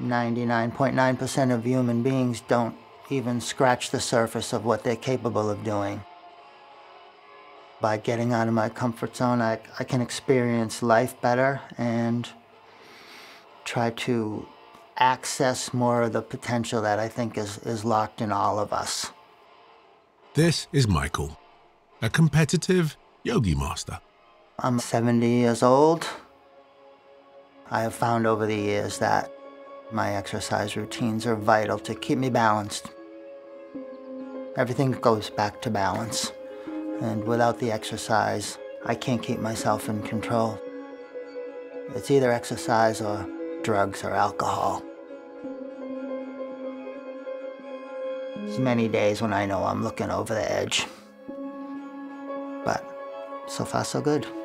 99.9% of human beings don't even scratch the surface of what they're capable of doing. By getting out of my comfort zone, I can experience life better and try to access more of the potential that I think is locked in all of us. This is Michael, a competitive yogi master. I'm 70 years old. I have found over the years that my exercise routines are vital to keep me balanced. Everything goes back to balance. And without the exercise, I can't keep myself in control. It's either exercise or drugs or alcohol. There's many days when I know I'm looking over the edge. But so far, so good.